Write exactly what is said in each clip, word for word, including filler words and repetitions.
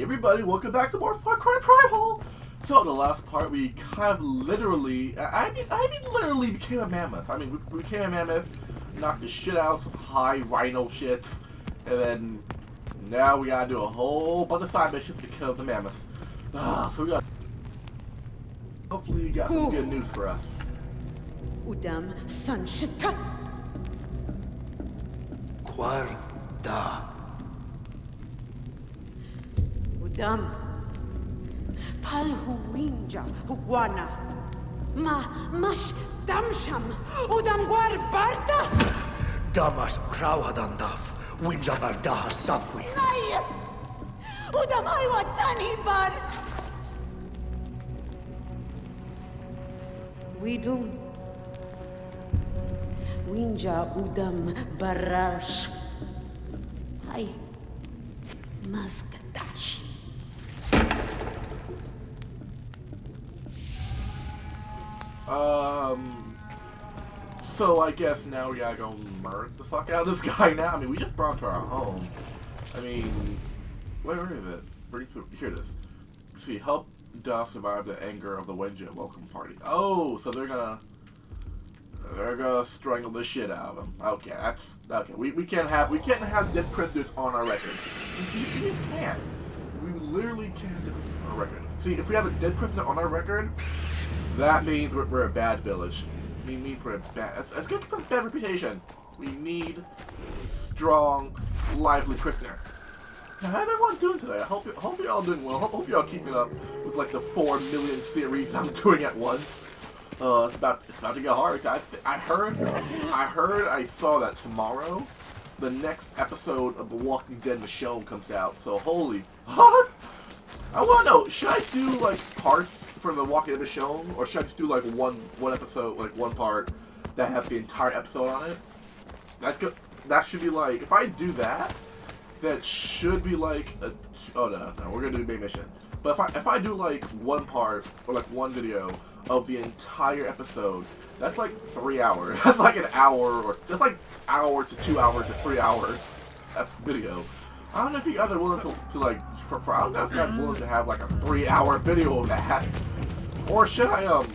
Hey everybody, welcome back to more Far Cry Primal! So in the last part we kind of literally, I mean, I mean literally became a mammoth. I mean, we became a mammoth, knocked the shit out of some high rhino shits, and then now we gotta do a whole bunch of side missions to kill the mammoth. Ah, so we got, hopefully you got some Ooh. good news for us. Udam sanshita. Quarta. Udam. Palhu Wenja Huwana. Ma mash damsham. Udam guar barta. Damas krauadandaf. Wenja barda sakwi. Nay. Udam aywa tani bar. We do. Wenja udam barash. Hai. Maskadash. Um. So I guess now we gotta go murder the fuck out of this guy now. I mean, we just brought him to our home. I mean, wait, where is it? Bring to here. This. See, help Duff survive the anger of the Wenja welcome party. Oh, so they're gonna. They're gonna strangle the shit out of him. Okay, that's okay. We we can't have we can't have dead prisoners on our record. We, we just can't. We literally can't dead prisoners on our record. See, if we have a dead prisoner on our record, that means we're, we're a bad village. It means we're a bad. It's, it's gonna give us a bad reputation. We need strong, lively prisoner. Now, how's everyone doing today? I hope hope you're all doing well. Hope, hope you're all keeping up with like the four million series I'm doing at once. Uh, it's about it's about to get hard. I, I heard, I heard, I saw that tomorrow, the next episode of The Walking Dead Michonne comes out. So holy fuck! I wanna know, should I do like parts for The Walking Dead Michonne, or should I just do like one one episode, like one part that has the entire episode on it? That's good. That should be like, if I do that, that should be like a. Oh no, no, we're gonna do a big mission. But if I if I do like one part or like one video of the entire episode, that's like three hours. That's like an hour, or that's like hour to two hours to three hours video. I don't know if you guys are willing to, to like, for, for, I don't know if you guys are willing to have like a three-hour video of that, or should I um,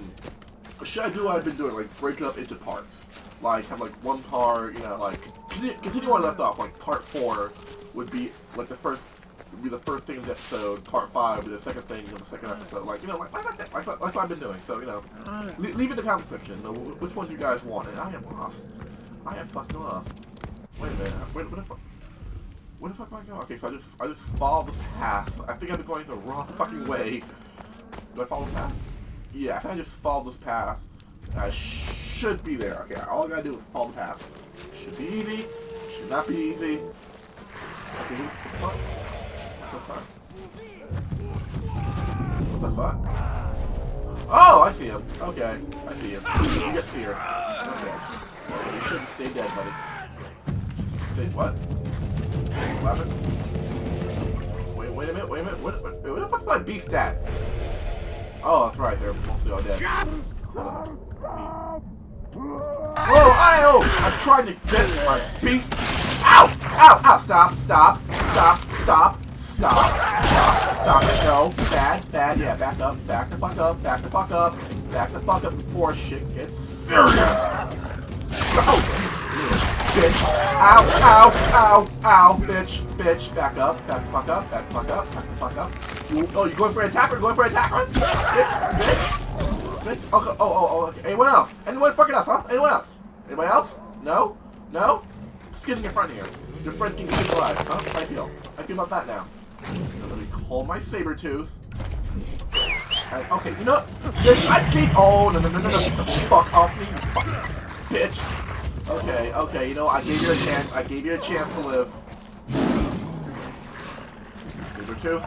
should I do what I've been doing, like break it up into parts, like have like one part, you know, like continue, continue where I left off, like part four would be like the first. Be the first thing of the episode, part five would be the second thing of the second episode, like, you know, like, like, that, like, like, like what I've been doing, so, you know, le leave it in the comment section, so which one do you guys want, and I am lost, I am fucking lost, wait a minute, wait, what the fuck, where the fuck am I going, okay, so I just, I just follow this path, I think I've been going the wrong fucking way, do I follow the path, yeah, I think I just follow this path, I should be there, okay, all I gotta do is follow the path, should be easy, should not be easy, okay, what the fuck? What the fuck? Oh, I see him. Okay, I see him. You just see her. Okay. You shouldn't stay dead, buddy. Say what? Eleven. Wait, wait a minute. Wait a minute. What? What, what the fuck's my beast at? Oh, that's right. They're mostly all dead. Hold on. Oh, I oh! I'm trying to get my beast. Ow! Ow! Ow! Stop! Stop! Stop! Stop! Stop, stop, stop it, no, bad, bad, yeah, back up, back the fuck up, back the fuck up, back the fuck up before shit gets serious! Oh, bitch, ow, ow, ow, ow, bitch, bitch, back up, back the fuck up, back the fuck up, back the fuck up. You, oh, you going for an attacker, you're going for an attacker? Bitch, bitch, bitch, okay, oh, oh, oh, okay, anyone else? Anyone fucking else, huh? Anyone else? Anybody else? No? No? Just getting in front of here. Your friend can keep alive, huh? I feel, I feel about that now. Let me call my saber tooth. And, okay, you know what? This, I think. Oh no no no no no! Fuck off me, fuck, bitch. Okay, okay. You know I gave you a chance. I gave you a chance to live. Saber tooth,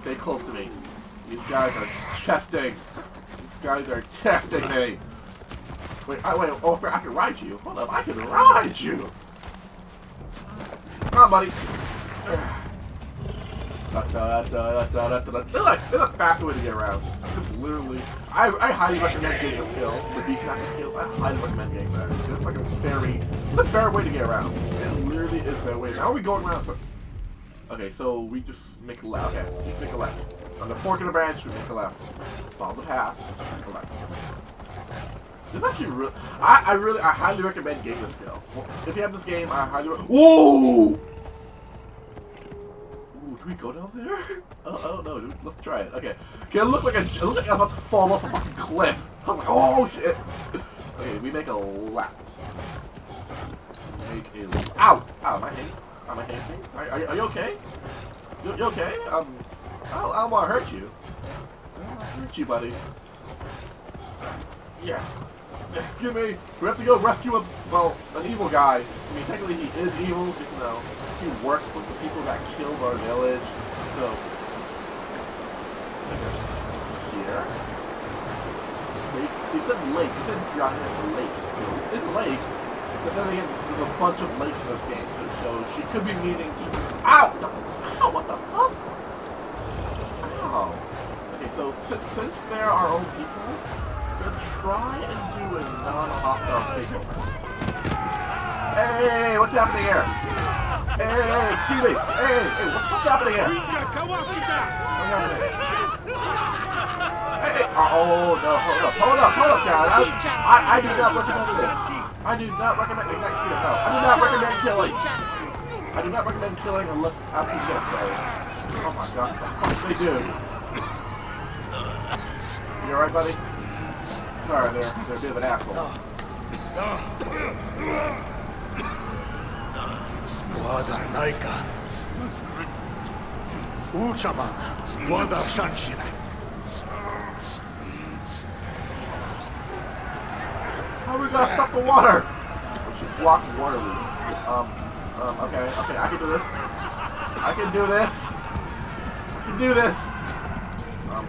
stay close to me. These guys are testing. These guys are testing me. Wait, I wait. Oh, I can ride you. Hold up, I can ride you. Come on, buddy. There's a faster way to get around. Just literally, I, I highly recommend getting a skill, the beast knocking skill. I highly recommend getting that. It's like a very, it's a better way to get around. It literally is a better way. How are we going around? Okay, so we just make a left. Okay, we just make a left. On the fork of the branch, we make a left. Follow the path, make a left. This actually really... I, I really... I highly recommend getting this skill. If you have this game, I highly recommend... Whoa! Ooh, do we go down there? Oh, I don't know, dude. Let's try it. Okay. Okay, it looked like, it looked like I'm about to fall off a fucking cliff. I was like, oh, shit. Okay, we make a left. Make a left. Ow! Ow, my hand. Ow, my hand thing. Are, are, are you okay? You, you okay? Um, I don't, I don't want to hurt you. I don't want to hurt you, buddy. Yeah. Excuse me. We have to go rescue a, well, an evil guy. I mean, technically he is evil, because, you know, he works with the people that killed our village. So, I guess here. Lake. He said lake. He said giant lake. It's a lake. But then again, there's a bunch of lakes in this game, so, so she could be meaning evil. Ow! Ow! What the fuck? Ow. Okay, so since, since there are old people, try and do a non-hostile takeover. Hey, what's happening here? Hey, hey, excuse me. Hey, hey, what's, what's happening here? Hey, oh no, hold up, hold up, hold up, guys. I, I, I do not recommend this. I do not recommend the next video. No, I do not recommend killing. I do not recommend killing unless after you get it. Oh my god, what the fuck they do? You alright, buddy? Sorry, they're, they're a bit of an asshole. How are we gonna stop the water? We should block water loops. Um, um, okay, okay, I can do this. I can do this. I can do this. Um,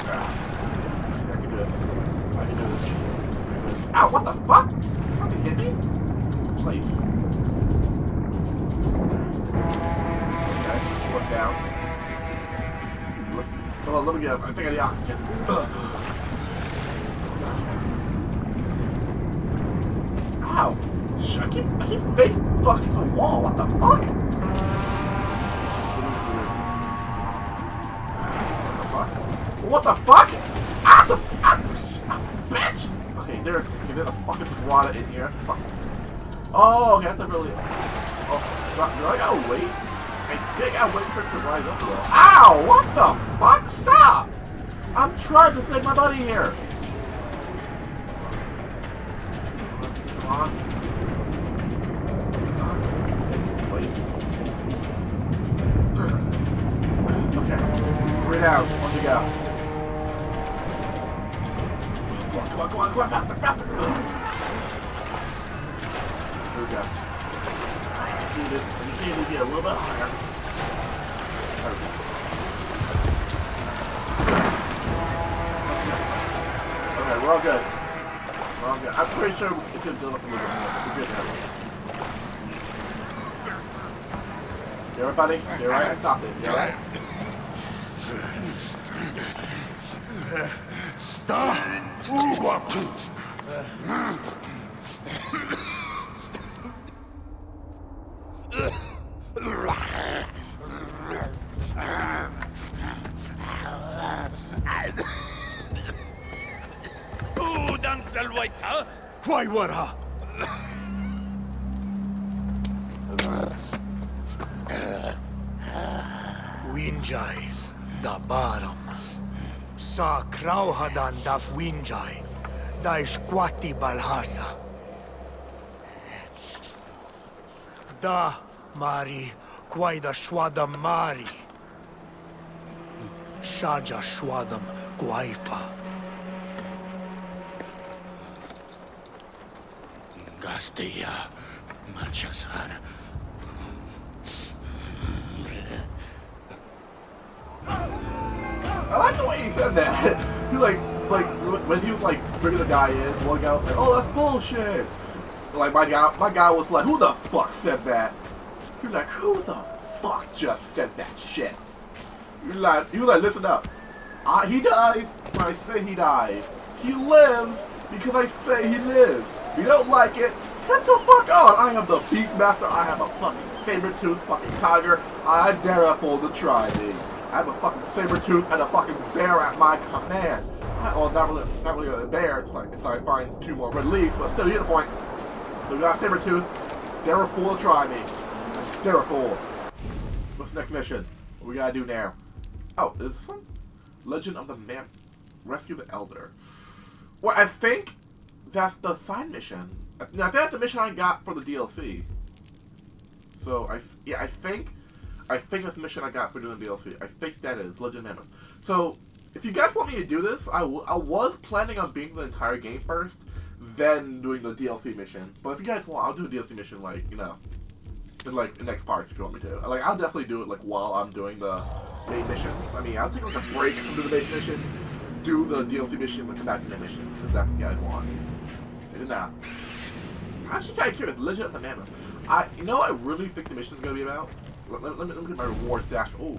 I can do this. Ow, what the fuck? You fucking hit me? Place. Okay, just look down. Look. Hold on, let me get up. I think I need oxygen. Ow. I keep, I keep facing fucking the wall. What the fuck? What the fuck? What the fuck? Ah, the, ah, the bitch! Okay, there's okay, there a fucking piranha in here. That's fucking... Oh, okay, that's a really... Oh, do I gotta wait? I think I wait for it to rise up a little. Ow! What the fuck? Stop! I'm trying to save my buddy here! Come on. Come on. Please. Okay. Three down. One to go. Come on, come on, come on, faster, faster! Here we go. I just need it, I just need it to get a little bit higher. There we go. Okay, we're all good. We're all good. I'm pretty sure it could build up a little bit more. We're good now. You alright, buddy? You alright? Stop it. You alright? Stop! Udam salvaita, why were her? Wenja is the bottom. Sa krauhadan daf winjai, da squati balhasa. Da mari, kwaida shwadam mari. Shaja shwadam kwaifa. Gastia, marchasar. I like the way he said that. He like, like when he was like bringing the guy in, one guy was like, "Oh, that's bullshit." Like my guy, my guy was like, "Who the fuck said that?" You're like, "Who the fuck just said that shit?" You're like, you like, listen up. I, he dies when I say he dies. He lives because I say he lives. If you don't like it, get the fuck out. I am the Beastmaster. I have a fucking saber-toothed fucking tiger. I dare a fool to try me. I have a fucking saber-tooth and a fucking bear at my command. I, well, not really, not really a bear until I, until I find two more red leaves, but still, you get the point. So you got a saber-tooth. Dare a fool to try me. I dare a fool. What's the next mission? What we gotta do now? Oh, is this one? Legend of the Man. Rescue the Elder. Well, I think that's the side mission. Now, I think that's the mission I got for the D L C. So, I, yeah, I think, I think that's the mission I got for doing the D L C. I think that is Legend of Mammoth. So, if you guys want me to do this, I, w I was planning on beating the entire game first, then doing the D L C mission. But if you guys want, I'll do the D L C mission, like, you know, in, like, the next parts if you want me to. Like, I'll definitely do it, like, while I'm doing the main missions. I mean, I'll take, like, a break from the main missions, do the D L C mission, and come back to the missions, if that's what you guys want. And now, I'm actually kind of curious, Legend of the Mammoth. I, you know what I really think the mission's going to be about? Let, let, let, me, let me get my rewards dash. Oh,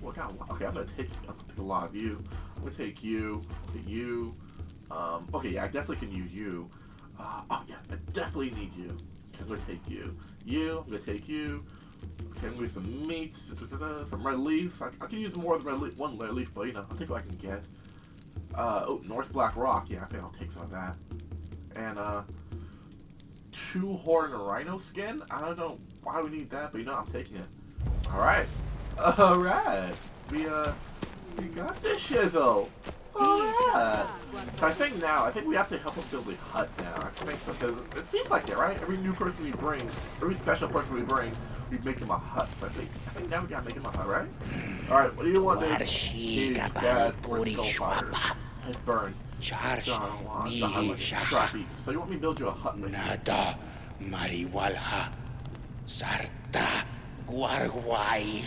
what kind of, okay, I'm going to take a lot of you. I'm going to take you, take you. Um, okay, yeah, I definitely can use you. Uh, oh, yeah, I definitely need you. Okay, I'm going to take you. You, I'm going to take you. Okay, I'm going to use some meat, some red leaves. I, I can use more than red leaf, one red leaf, but, you know, I'll take what I can get. Uh, oh, North Black Rock. Yeah, I think I'll take some of that. And, uh, two horn rhino skin? I don't know why we need that, but you know, I'm taking it. Alright. Alright. We, uh, we got this shizzle. Alright. I think now, I think we have to help us build the hut now. I think so, because it seems like it, right? Every new person we bring, every special person we bring, we make them a hut. So I think, I think now we gotta make them a hut, right? Alright, what do you want to do? Bad for skull fighters. It burns. Charge me, Shaha. So you want me to build you a hut? Nada, Mariwalha, Sarta, Guarguai.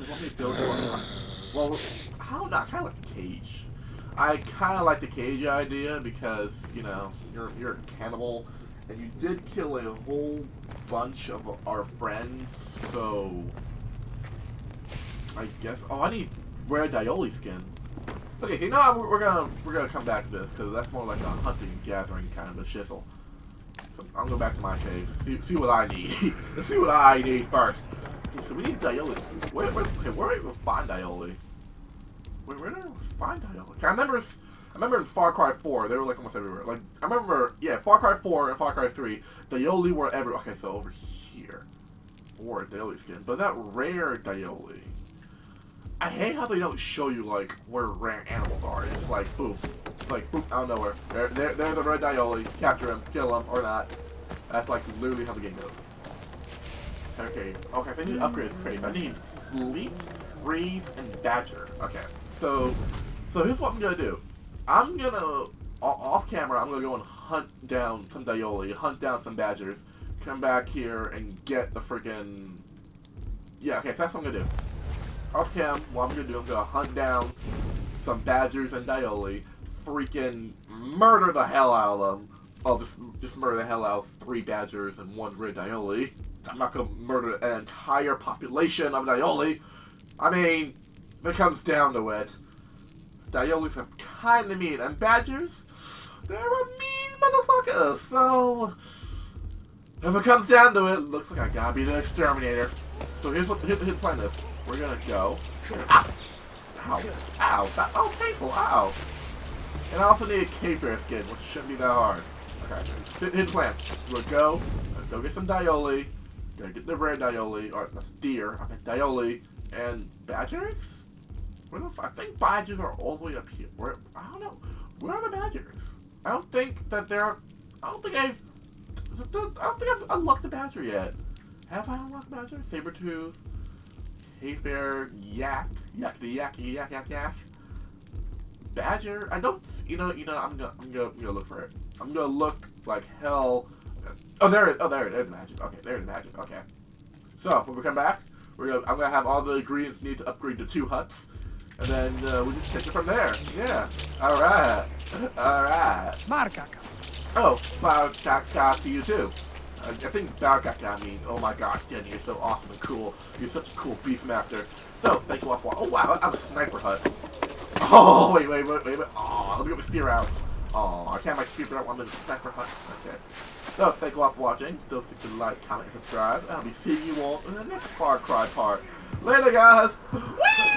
You want me to build you a hut? Well, how not? I kind of like the cage. I kind of like the cage idea because, you know, you're you're a cannibal, and you did kill a whole bunch of our friends. So I guess. Oh, I need rare Dioli skin. Okay, so you know what? we're gonna we're gonna come back to this because that's more like a hunting and gathering kind of a shizzle. So I'll go back to my cave. See see what I need. Let's see what I need first. Okay, so we need Dioli. Where where okay, where are we gonna find Dioli? Wait, where did we find Dioli? Okay, I remember I remember in Far Cry four they were like almost everywhere. Like I remember yeah Far Cry four and Far Cry three Dioli were everywhere. Okay, so over here, or Dioli skin, but that rare Dioli. I hate how they don't show you, like, where rare animals are. It's like, boop. It's like, boop, out of nowhere. They're, they're, they're the red Dioli. Capture him, kill him, or not. That's, like, literally how the game goes. Okay, okay, so I need to upgrade the crates. I need Sleet, Reeds, and Badger. Okay, so, so here's what I'm gonna do. I'm gonna, off camera, I'm gonna go and hunt down some Dioli, hunt down some Badgers, come back here and get the freaking. Yeah, okay, so that's what I'm gonna do. Off cam, what I'm gonna do, I'm gonna hunt down some Badgers and Dioli, freaking murder the hell out of them. I'll just, just murder the hell out of three Badgers and one red Dioli. I'm not gonna murder an entire population of Dioli. I mean, it comes down to it. Diolis are kinda mean, and Badgers, they're a mean motherfucker, so if it comes down to it, looks like I gotta be the exterminator. So here's what, here's the plan is. We're gonna go. Ow! Ow! Ow! That, oh, painful! Ow! And I also need a cave bear skin, which shouldn't be that hard. Okay, hit plan. We'll go, go get some Dioli, go get the rare Dioli, or deer, I meant Dioli, and Badgers? Where the f I think Badgers are all the way up here. Where? I don't know. Where are the Badgers? I don't think that they're. I don't think I've. I don't think I've unlocked the Badger yet. Have I unlocked Badger? Sabertooth. Cave bear, yak, yak, the yak, yak, yak, yak. Badger. I don't. You know. You know. I'm gonna. I'm gonna. I'm gonna look for it. I'm gonna look like hell. Oh, there it. Oh, there it is. Magic. Okay, there's magic. Okay. So when we come back, we're gonna. I'm gonna have all the ingredients needed to upgrade the two huts, and then uh, we just take it from there. Yeah. All right. All right. Markaka. Oh, markaka to you too. I think Barakaka means, oh my gosh, Danny, you're so awesome and cool. You're such a cool beastmaster. So, thank you all for watching. Oh wow, I have a sniper hut. Oh, wait, wait, wait, wait, wait. Oh, let me get my spear out. Oh, I can't have my spear out while I'm in the sniper hut. Okay. So, thank you all for watching. Don't forget to like, comment, and subscribe. And I'll be seeing you all in the next Far Cry part. Later, guys. Whee!